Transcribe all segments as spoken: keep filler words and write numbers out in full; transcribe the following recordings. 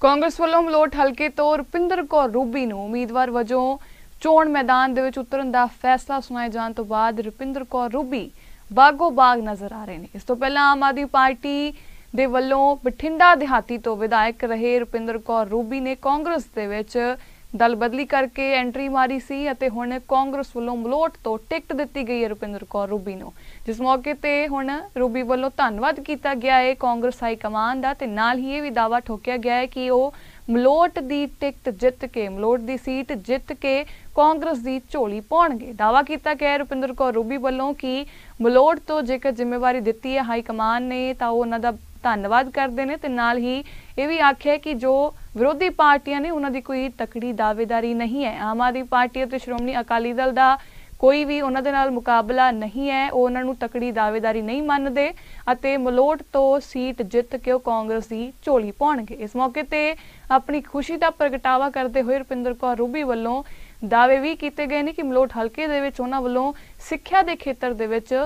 ਕਾਂਗਰਸ ਵੱਲੋਂ ਮਲੋਟ ਹਲਕੇ ਤੋਂ ਰੁਪਿੰਦਰ ਕੌਰ ਰੂਬੀ ਨੂੰ ਉਮੀਦਵਾਰ ਵਜੋਂ ਚੋਣ ਮੈਦਾਨ ਦੇ ਵਿੱਚ ਉਤਰਨ ਦਾ ਫੈਸਲਾ ਸੁਣਾਏ ਜਾਣ ਤੋਂ ਬਾਅਦ ਰੁਪਿੰਦਰ ਕੌਰ ਰੂਬੀ ਬਾਗੋ ਬਾਗ ਨਜ਼ਰ ਆ ਰਹੇ ਨੇ। ਇਸ ਤੋਂ ਪਹਿਲਾਂ ਆਮ ਆਦਮੀ ਪਾਰਟੀ ਦੇ ਵੱਲੋਂ ਬਠਿੰਡਾ ਦਿਹਾਤੀ ਤੋਂ ਵਿਧਾਇਕ ਰਹੇ ਰੁਪਿੰਦਰ ਕੌਰ ਰੂਬੀ ਨੇ ਕਾਂਗਰਸ ਦੇ ਵਿੱਚ दल बदली करके एंट्री मारी सी अते हुण कांग्रेस वालों मलोट तो टिकट दिती गई है रुपिंदर कौर रूबी नूं, जिस मौके ते हुण रूबी वालों धन्नवाद किया गया है कांग्रेस हाईकमान दा ते नाल ही ये भी दावा ठोकिया गया है कि वो मलोट की टिकट जित के मलोट की सीट जित के कांग्रेस की झोली पाउणगे। दावा किया गया है रुपिंदर कौर रूबी वालों कि मलोट तो जेकर जिम्मेवारी दिती है हाईकमान ने तां उहनां दा धन्नवाद करते हैं तो नाल ही ये भी आख्या कि जो विरोधी पार्टियां ने उन्होंने कोई तकड़ी दावेदारी नहीं है। आम आदमी पार्टी और श्रोमणी अकाली दल का कोई भी उन्होंने नाल मुकाबला नहीं है, उन्होंने तकड़ी दावेदारी नहीं मानते। मलोट तो सीट जित के कांग्रेस की झोली पाउणगे। इस मौके पर अपनी खुशी का प्रगटावा करते हुए रुपिंदर कौर रूबी वालों दावे भी किए गए हैं कि मलोट हल्के दे विच उन्हां वल्लों सिक्ख्या के खेत्र दे विच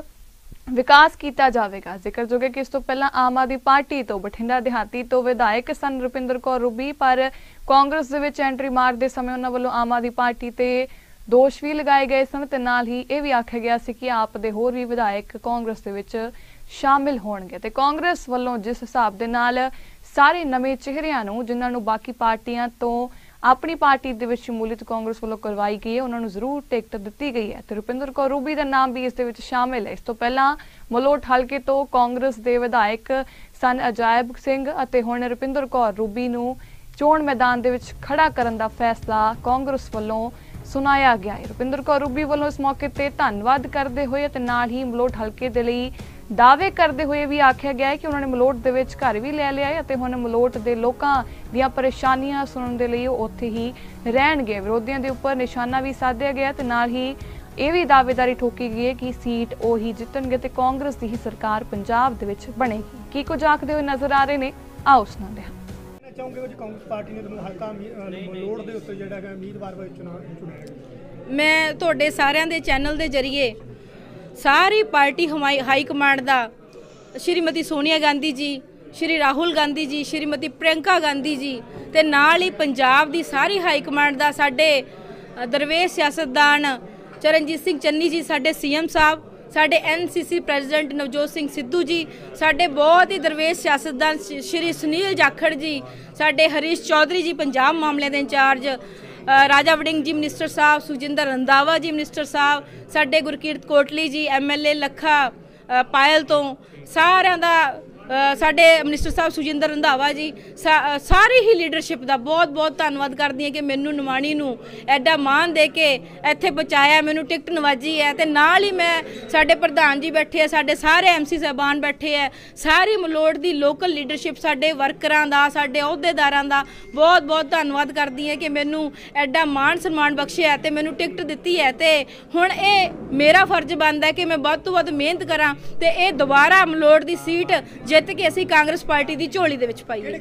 विकास किया जाएगा। जिक्र जोगे कि इस तो पहला आम आदमी पार्टी तो बठिंडा देहाती तो विधायक सन रुपिंदर कौर रूबी, पर कांग्रेस दे विच एंट्री मारदे समय उन्हां वल्लों आम आदमी पार्टी ते दोष भी लगाए गए सन ते नाल ही यह भी आख्या गया सी कि आप दे होर भी विधायक कांग्रेस दे विच शामिल होणगे ते कांग्रेस वल्लों जिस हिसाब दे नाल सारे नवे चेहरिਆਂ ਨੂੰ ਜਿਨ੍ਹਾਂ ਨੂੰ बाकी पार्टियां तो अपनी पार्टी दे विच शमूलियत कांग्रेस वालों करवाई गई है उन्होंने जरूर टिकट दिती गई है। रुपिंदर कौर रूबी का नाम भी इस दे विच शामिल है। इस तो पहला मलोट हल्के तो कांग्रेस के विधायक सन अजायब सिंह अते हुण रुपिंदर कौर रूबी नूं चोण मैदान दे विच खड़ा करन दा फैसला कांग्रेस वालों सुनाया गया है। रुपिंदर कौर रूबी वालों इस मौके पर धन्नवाद करते हुए ते नाल ही मलोट हल्के दे लई दावे करते हुए भी आख्या गया है कि उन्होंने मलोट दे विच घर भी ले लिया है ते हुण मलोट दे लोकां दियां परेशानियां सुनन दे लई उत्थे ही रहणगे। विरोधियों के उपर निशाना भी साधया गया ते नाल ही यह भी दावेदारी ठोकी गई है कि सीट वो ही जितणगे ते कांग्रेस की ही सरकार पंजाब दे विच बनेगी। की कुछ आखदे होए नजर आ रहे ने आओ सुणांदे हां। मैं तुहाडे सारिआं दे चैनल दे जरिए सारी पार्टी हमारी हाई कमांड दा श्रीमती सोनिया गांधी जी, श्री राहुल गांधी जी, श्रीमती प्रियंका गांधी जी ते नाल ही पंजाब दी सारी हाई कमांड दा साडे दरवेश सियासतदान चरणजीत सिंह चन्नी जी, साडे सीएम साहब, साडे एनसीसी प्रेजिडेंट नवजोत सिंह सिद्धू जी, साडे बहुत ही दरवेश सियासतदान श्री सुनील जाखड़ जी, साडे हरीश चौधरी जी पंजाब मामले दे इंचार्ज, राजा वड़िंग जी मिनिस्टर साहब, सुजिंदर रंधावा जी मिनिस्टर साहब, साडे Gurkirat Kotli ji M L A Lakha Payal तो सारे का साडे मिनिस्टर साहब सुजिंदर रंधावा जी सा, सारी ही लीडरशिप का बहुत बहुत धन्नवाद करती है कि मैनू निमाणी नू एडा मान दे के इत्थे बचाया, मैनू टिकट नवाजी है ते नाल ही मैं साडे प्रधान जी बैठे है, साडे सारे एम सी साहबान बैठे है, सारी मलोट की लोकल लीडरशिप साडे वर्करां दा साडे अहुदेदारां दा बहुत बहुत धन्नवाद करती है कि मैनू एडा मान सन्मान बख्शिया है ते मैनू टिकट दिती है ते हुण ये मेरा फर्ज बनता है कि मैं वध तों वध मेहनत करां ते ये दोबारा मलोट की सीट जित के असीं कांग्रेस पार्टी की झोली दे विच पाईए।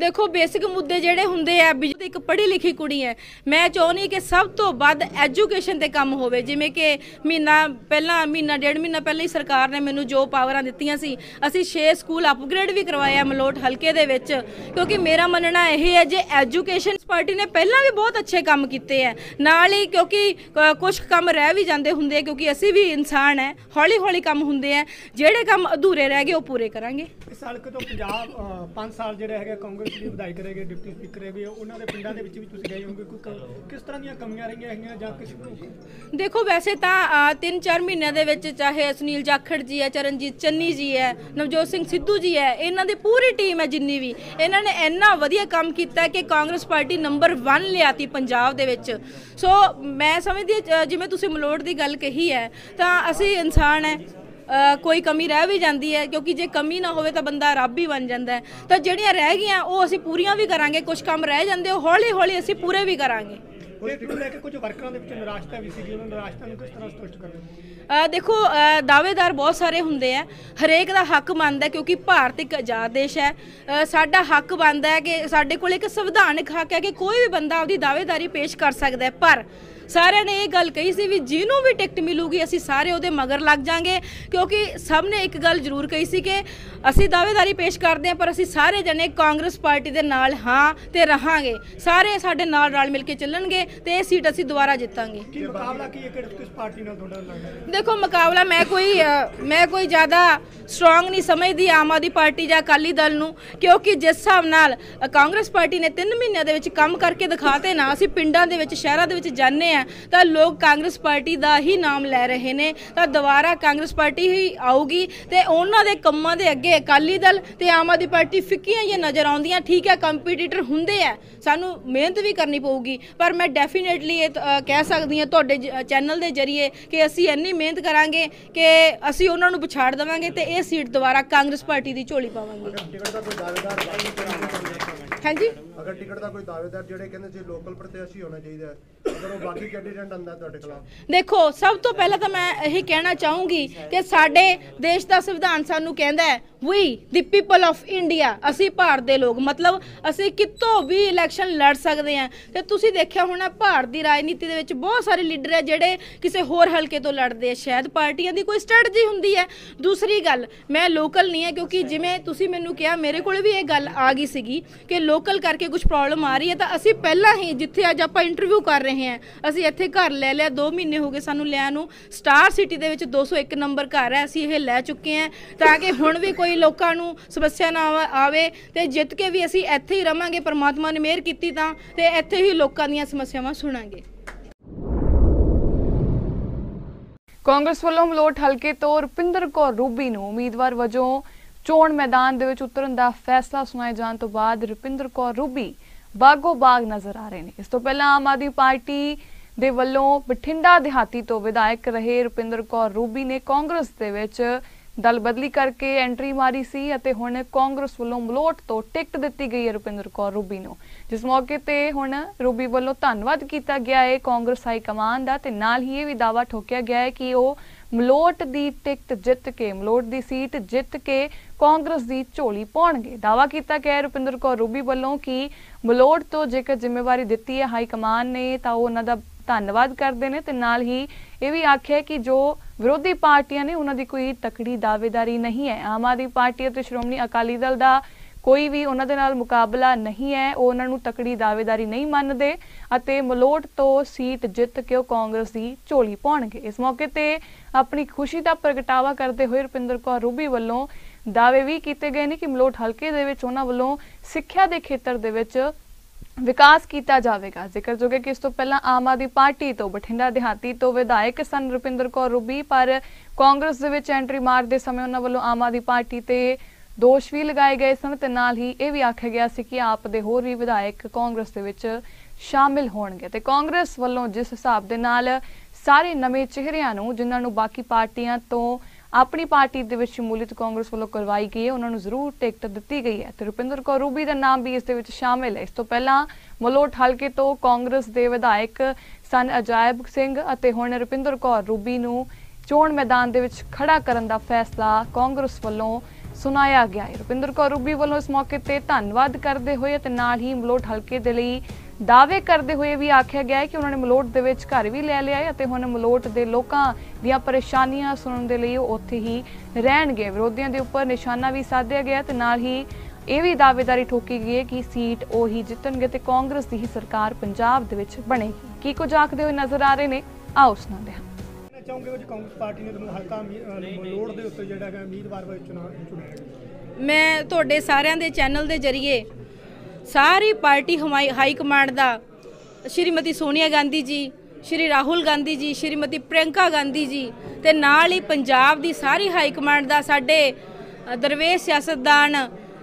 देखो बेसिक मुद्दे जिहड़े हुंदे आ एक पढ़ी लिखी कुड़ी है, मैं चाहुंदी कि सब तो वध एजुकेशन ते काम होवे, जिवें कि महीना पहला महीना डेढ़ महीना पहले ही सरकार ने मैनूं जो पावरां दित्तियां सी असीं छे स्कूल अपग्रेड भी करवाया मलोट हल्के दे विच, क्योंकि मेरा मनना यह है जे एजुकेशन पार्टी ने पहलां भी बहुत अच्छे काम कीते है, नाल ही क्योंकि कुछ काम रह भी जांदे हुंदे क्योंकि असीं भी इंसान है, हौली हौली काम हुंदे है, जिहड़े काम अधूरे रह गए ओह पूरे करांगे। इस हल्के तो पंजाब पांच साल जिहड़े हैगे कांग्रेस दे विधायक रह गए, डिप्टी स्पीकर रह गए, उन्हां दे पिंडां दे विच भी तुसीं गए होगे, कोई किस तरह दी कमियां रहियां हैगियां जां किस तरह? देखो वैसे तां तीन चार महीने दे विच चाहे सुनील जाखड़ जी है, चरणजीत चन्नी जी है, नवजोत सिंह सिद्धू जी है, इन्हां दी पूरी टीम है जिन्नी भी इन्हां ने इन्ना वधिया काम कीता कि कांग्रेस पार्टी नंबर वन लिआती पंजाब दे विच। सो मैं समझदी जिवें तुसीं मलोट दी गल कही है तां असीं इंसान है, Uh, कोई कमी रह भी जाती है क्योंकि जे कमी ना होवे तो बंदा रब ही बन जाता है, तो जिहड़ियां रह गईयां वो असीं पूरियां भी करांगे, कुछ काम रह जांदे हौली हौली असीं पूरे भी करांगे। देखो दावेदार बहुत सारे होंगे है, हरेक का हक बनता है क्योंकि भारत एक आजाद देश है। साडा हक बनता है कि साडे कोल एक संविधानिक हक है कि कोई भी बंदा अपनी दावेदारी पेश कर सकता है। पर सारे ने ये गल कही सी भी जिन्हों भी टिकट मिलूगी असी सारे उहदे मगर लग जाएंगे, क्योंकि सब ने एक गल जरूर कही सी कि असी दावेदारी पेश करते हैं पर असी सारे जने कांग्रेस पार्टी के नाल हाँ तो रहांगे, सारे साडे नाल रल मिल के चलणगे तो ये सीट असी दोबारा जितांगे। देखो मुकाबला मैं कोई मैं कोई ज़्यादा स्ट्रोंग नहीं समझती आम आदमी पार्टी या अकाली दल नूं, क्योंकि जिस हिसाब नाल कांग्रेस पार्टी ने तीन महीनों दे विच काम करके दिखाते ना असी पिंडां दे विच शहरां दे विच जाने तो लोग कांग्रेस पार्टी का ही नाम लै रहे हैं। तो दोबारा कांग्रेस पार्टी ही आऊगी तो उन्होंने कामों के अगे अकाली दल तो आम आदमी पार्टी फिक्कियां ही नज़र आउंदियां। ठीक है कंपीटीटर होंदे है, सानू मेहनत भी करनी पऊगी, पर मैं डेफिनेटली कह सकती हूँ तुहाडे चैनल के जरिए कि असी इन्नी मेहनत करांगे कि असी उन्हां नूं पछाड़ देवांगे तो यह सीट दोबारा कांग्रेस पार्टी की झोली पावांगे। हाँ जी, अगर टिकट का कोई दावेदार जिहड़े कहंदे जी लोकल प्रत्याशी होना चाहिए अगर वो बाकी कैंडिडेट आंदा तुहाडे खिलाफ, देखो सब तो पहले तो मैं यही कहना चाहूँगी कि साडे देश का संविधान सानू कहंदा है we the people of India, असी भारत के लोग, मतलब असी कितों भी इलैक्शन लड़ सकते हैं। तो तुसीं देखिया होना भारत की राजनीति दे विच बहुत सारे लीडर है जिहड़े किसी होर हल्के तो लड़ते हैं, शायद पार्टियां की कोई स्ट्रैटजी हुंदी है। दूसरी गल मैं लोकल नहीं है क्योंकि जिवें तुसीं मैनूं कहा मेरे कोल भी ये गल आ गई सीगी कि लोकल करके कुछ प्रॉब्लम आ रही है। तो असी पहला ही जिथे अज आप इंटरव्यू कर रहे हैं असी इत्थे घर ले लिया, दो महीने हो गए सानू लिया नूं, स्टार सिटी दे विच दो सौ एक नंबर घर है असी ये लै चुके हैं ताकि हुण भी कोई लोकां नूं समस्या ना आवे ते जित के भी असी इत्थे ही रवांगे। परमात्मा ने मेहर कीती तां ते इत्थे ही लोकां दीयां समस्यावां सुणांगे। कांग्रेस वल्लों मलोट हल्के तो रुपिंदर कौर रूबी नूं उम्मीदवार वजों चोण मैदान दे विच उतरन दा फैसला सुनाए जाने तो बाद रुपिंदर कौर रूबी बागो बाग नजर आ रहे हैं। इस तो पहले आम आदमी पार्टी दे वल्लों बठिंडा देहाती तो विधायक रहे रुपिंदर कौर रूबी ने कांग्रेस दे विच दल बदली करके एंट्री मारी सी अते हुण कांग्रेस वल्लों मलोट तो टिकट दित्ती गई है रुपिंदर कौर रूबी नूं, जिस मौके ते हुण रूबी वल्लों धन्नवाद कीता गया है कांग्रेस हाई कमान दा ते नाल ही ये भी दावा ठोकिया गया है कि ओह ਮਲੋਟ ਦੀ ਟਿਕਟ ਜਿੱਤ ਕੇ ਮਲੋਟ ਦੀ ਸੀਟ ਜਿੱਤ ਕੇ ਕਾਂਗਰਸ ਦੀ ਝੋਲੀ ਪਾਉਣਗੇ। ਦਾਵਾ ਕੀਤਾ ਗਿਆ ਰੁਪਿੰਦਰ ਕੌਰ ਰੂਬੀ ਵੱਲੋਂ ਕਿ ਮਲੋਟ ਤੋਂ ਜੇਕਰ ਜ਼ਿੰਮੇਵਾਰੀ ਦਿੱਤੀ ਹੈ ਹਾਈ ਕਮਾਨ ਨੇ ਤਾਂ ਉਹ ਉਹਨਾਂ ਦਾ ਧੰਨਵਾਦ ਕਰਦੇ ਨੇ ਤੇ ਨਾਲ ਹੀ ਇਹ ਵੀ ਆਖਿਆ ਕਿ ਜੋ ਵਿਰੋਧੀ ਪਾਰਟੀਆਂ ਨੇ ਉਹਨਾਂ ਦੀ ਕੋਈ ਤਕੜੀ ਦਾਅਵੇਦਾਰੀ ਨਹੀਂ ਹੈ। ਆਮ ਆਦਮੀ ਪਾਰਟੀ ਅਤੇ ਸ਼੍ਰੋਮਣੀ ਅਕਾਲੀ ਦਲ ਦਾ ਕੋਈ ਵੀ ਉਹਨਾਂ ਦੇ ਨਾਲ ਮੁਕਾਬਲਾ ਨਹੀਂ ਹੈ, ਉਹ ਉਹਨਾਂ ਨੂੰ ਤਕੜੀ ਦਾਅਵੇਦਾਰੀ ਨਹੀਂ ਮੰਨਦੇ ਅਤੇ ਮਲੋਟ ਤੋਂ ਸੀਟ ਜਿੱਤ ਕੇ ਉਹ ਕਾਂਗਰਸ ਦੀ ਝੋਲੀ ਪਾਉਣਗੇ। ਇਸ ਮੌਕੇ ਤੇ अपनी खुशी का प्रगटावा करते हुए रुपिंदर कौर रूबी वालों दावे भी किए गए हैं कि मलोट हल्के दे विच उन्हां वालों सिक्ख्या के खेत्र दे विच विकास किया जाएगा। जिक्र जोगे कि इस तो पहला आम आदमी पार्टी तो बठिंडा देहाती तो विधायक सन रुपिंदर कौर रूबी, पर कांग्रेस दे विच एंट्री मारते समय उन्हां वालों आम आदमी पार्टी ते दोष भी लगाए गए सन ते नाल ही यह भी आख्या गया सी कि आप दे होर भी विधायक कांग्रेस दे विच शामिल होणगे ते कांग्रेस वालों जिस हिसाब दे नाल सारे नवें चेहरिਆਂ ਨੂੰ ਜਿਨ੍ਹਾਂ ਨੂੰ बाकी पार्टियां तो अपनी पार्टी ਦੇ ਵਿੱਚ ਸ਼ਮੂਲੀਅਤ कांग्रेस ਵੱਲੋਂ करवाई गई है ਉਹਨਾਂ ਨੂੰ ਜ਼ਰੂਰ ਟਿਕਟ ਦਿੱਤੀ ਗਈ ਹੈ ਤੇ ਰੁਪਿੰਦਰ ਕੌਰ ਰੂਬੀ ਦਾ ਨਾਮ भी ਇਸ ਦੇ ਵਿੱਚ ਸ਼ਾਮਿਲ ਹੈ। ਇਸ ਤੋਂ ਪਹਿਲਾਂ ਮਲੋਟ ਹਲਕੇ ਤੋਂ कांग्रेस ਦੇ ਵਿਧਾਇਕ ਸਨ ਅਜਾਇਬ ਸਿੰਘ ਅਤੇ ਹੁਣ ਰੁਪਿੰਦਰ ਕੌਰ ਰੂਬੀ ਨੂੰ ਚੋਣ ਮੈਦਾਨ ਦੇ ਵਿੱਚ ਖੜਾ ਕਰਨ ਦਾ ਫੈਸਲਾ कांग्रेस ਵੱਲੋਂ ਸੁਣਾਇਆ ਗਿਆ ਹੈ। ਰੁਪਿੰਦਰ ਕੌਰ ਰੂਬੀ ਵੱਲੋਂ ਇਸ ਮੌਕੇ ਤੇ ਧੰਨਵਾਦ ਕਰਦੇ ਹੋਏ ਤੇ ਨਾਲ ਹੀ ਮਲੋਟ ਹਲਕੇ ਦੇ ਲਈ दावे करते हुए भी आख्या गया है कि उन्होंने मलोट दे विच घर भी लै लिया है ते हुण मलोट दे लोकां दीआं परेशानियां सुनण दे लई उत्थे ही रहणगे। विरोधियों के उपर निशाना भी साधिया गया ते नाल ही यह भी दावेदारी ठोकी गई है कि सीट वो ही जितणगे ते कांग्रेस की ही सरकार पंजाब दे विच बनेगी। की कुछ आखदे होए नज़र आ रहे ने आओ सुणांदे हां। मैं तुहाडे सारिआं दे चैनल दे जरिए सारी पार्टी हमारी हाई कमांड दा श्रीमती सोनिया गांधी जी, श्री राहुल गांधी जी, श्रीमती प्रियंका गांधी जी ते नाल ही पंजाब दी सारी हाई कमांड दा साडे दरवेश सियासतदान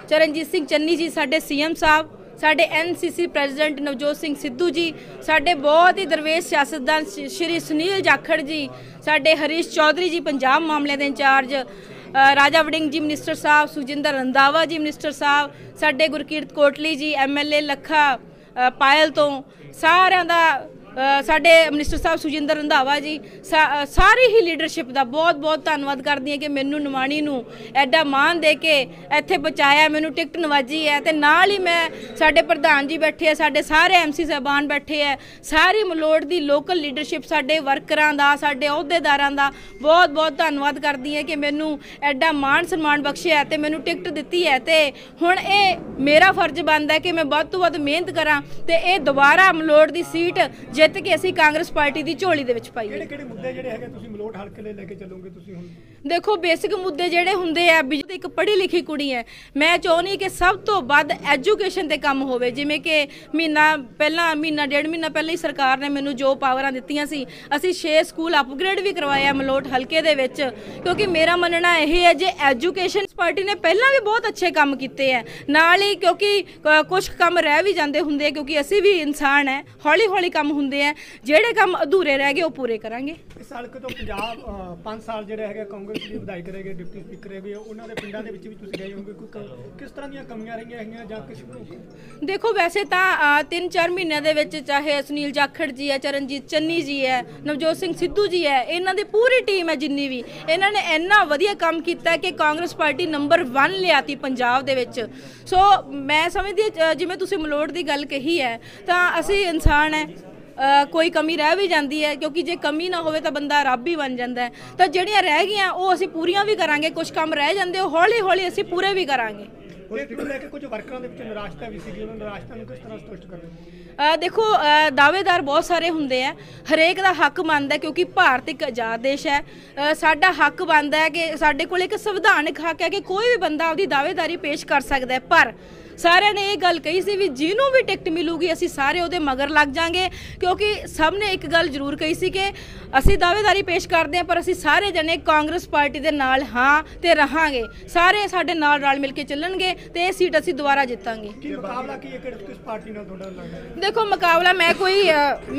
चरणजीत सिंह चन्नी जी, साडे सीएम साहब, साडे एनसीसी प्रेसिडेंट नवजोत सिंह सिद्धू जी, साडे बहुत ही दरवेश सियासतदान श्री सुनील जाखड़ जी, साडे हरीश चौधरी जी पंजाब मामले दे इंचार्ज, राजा वड़िंग जी मिनिस्टर साहब, सुजिंदर रंधावा जी मिनिस्टर साहब, साडे Gurkirat Kotli ji M L A Lakha Payal तो सारे का साढ़े मिनिस्टर साहब सुजिंदर रंधावा जी सा, सारी ही लीडरशिप का बहुत बहुत धन्यवाद करती है कि मैनू निमाणी नू एडा मान दे के इत्थे पहुँचाया, मैनू टिकट नवाजी है। तो नाल ही मैं साढ़े प्रधान जी बैठे है, साढ़े सारे एम सी साहबान बैठे है, सारी मलोड़ की लोकल लीडरशिप साढ़े वर्करां दा साढ़े अहुदेदारां दा बहुत बहुत धन्यवाद करती है कि मैनू एडा मान सम्मान बख्शे है, तो मैनू टिकट दिती है। तो हुण ये मेरा फर्ज बनता है कि मैं वध तों वध मेहनत करां ते ये दोबारा मलोड़ की सीट जित के असीं कांग्रेस पार्टी की झोली दे विच पाईए। देखो बेसिक मुद्दे जिहड़े हुंदे आ, एक पढ़ी लिखी कुड़ी है, मैं चाहुंदी कि सब तो वध एजुकेशन ते काम होवे। जिवें कि महीना पहला महीना डेढ़ महीना पहले ही सरकार ने मैनूं जो पावरां दित्तियां सी, असीं छे स्कूल अपग्रेड भी करवाए मलोट हल्के दे विच, क्योंकि मेरा मनना यह है जे एजुकेशन पार्टी ने पहलां भी बहुत अच्छे काम कीते है। नाल ही क्योंकि कुछ काम रह भी जांदे हुंदे, क्योंकि असीं भी इंसान है, हौली हौली काम हुंदे है, जिहड़े काम अधूरे रह गए वो पूरे करांगे। सड़क तो पंजाब पाँच साल जिहड़े है कांग्रेस के विधायक रह गए, डिप्टी स्पीकर रह गए, उन्हां दे पिंडां दे विच भी तुसीं गए होगे, किस तरह दीयां कमियां रहियां हैं जां किस? देखो वैसे तां तीन चार महीने दे विच चाहे सुनील जाखड़ जी है, चरणजीत चन्नी जी है, नवजोत सिंह सिद्धू जी है, इन्हां दी पूरी टीम है जिन्नी भी, इन्हां ने इन्ना वधिया काम कीता कि कांग्रेस पार्टी नंबर वन लिआती पंजाब दे विच। सो मैं समझदी जिवें तुसीं मलोड़ दी गल कही है तां असीं इंसान है, Uh, कोई कमी रह भी जाती है, क्योंकि जे कमी ना होवे तो बंदा रब ही बन जाता है। तो जड़ियाँ रह गई वो असी पूरियां भी करांगे, कुछ काम रह जाते हौली हौली असी पूरे भी करांगे। देखो दावेदार बहुत सारे होंगे है, हरेक का हक बनता है, क्योंकि भारत एक आजाद देश है, साडा हक बनता है कि साडे कोल एक संविधानिक हक है कि कोई भी बंदा अपनी दावेदारी पेश कर सकता है। पर सारे ने ये गल कही सी भी जिन्हों भी टिकट मिलूगी असी सारे उहदे मगर लग जाएंगे, क्योंकि सब ने एक गल जरूर कही सी कि असी दावेदारी पेश करते हैं पर असी सारे जने कांग्रेस पार्टी दे नाल हां ते रहांगे, सारे साडे नाल रल मिल के चलणगे ते सीट असी दोबारा जितांगे। देखो मुकाबला मैं कोई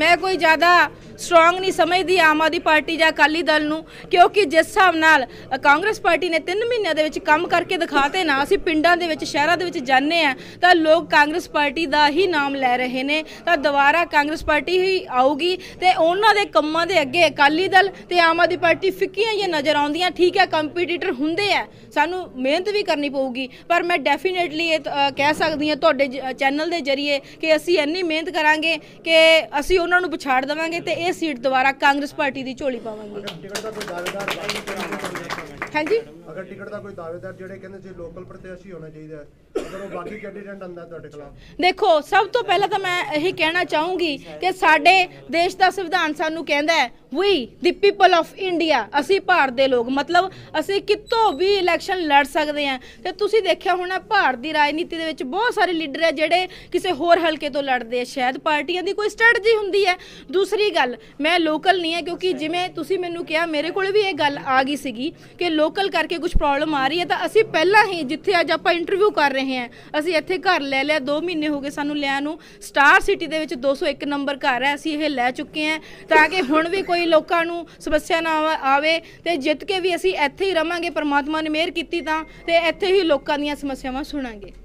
मैं कोई ज़्यादा स्ट्रॉन्ग नहीं समझती आम आदमी पार्टी जां अकाली दल नूं, क्योंकि जिस हिसाब नाल कांग्रेस पार्टी ने तीन महीनों दे विच काम करके दिखाते ना, असी पिंडां दे विच शहरां दे विच जाने तो लोग कांग्रेस पार्टी का ही नाम लै रहे हैं। तो दोबारा कांग्रेस पार्टी ही आऊगी तो उन्होंने कामों के अगे अकाली दल तो आम आदमी पार्टी फिक्कियां ही नज़र आउंदियां। ठीक है कंपीटीटर होंदे है, सानू मेहनत भी करनी पऊगी, पर मैं डेफिनेटली कह सकती हूँ तुहाडे चैनल के जरिए कि असी इन्नी मेहनत करांगे कि असी उन्होंने पछाड़ देवांगे तो ये सीट दोबारा कांग्रेस पार्टी की झोली पावांगे। हाँ जी, अगर टिकट का कोई दावेदार जिहड़े कहंदे जी लोकल प्रत्याशी होना चाहिए, अगर वो बाकी कैंडीडेट आंदा तुहाडे खिलाफ? देखो सब तो पहले तो मैं यही कहना चाहूँगी कि साडे देश का संविधान सानू कहंदा है we the people of India, असी भारत के लोग, मतलब असी कितों भी इलैक्शन लड़ सकते हैं। तो तुसीं देखिया होना भारत की राजनीति दे विच बहुत सारे लीडर है जिहड़े किसी होर हल्के तो लड़ते हैं, शायद पार्टियां की कोई स्ट्रैटजी हुंदी है। दूसरी गल मैं लोकल नहीं है, क्योंकि जिवें तुसीं मैनू कहा मेरे कोल भी ये गल आ गई सीगी कि लोकल करके कुछ प्रॉब्लम आ रही है। तो असी पहला ही जिथे अज आप इंटरव्यू कर रहे हैं असी इत्थे घर ले लिया, दो महीने हो गए सानू लिया नू, स्टार सिटी दे विच दो सौ एक नंबर घर है, असी ये लै चुके हैं ताकि हुण भी कोई लोकां नू समस्या ना आवे ते जित के भी असी इत्थे ही रवांगे। परमात्मा ने मेहर कीती तां ते इत्थे ही लोकां दीयां समस्यावां सुणांगे।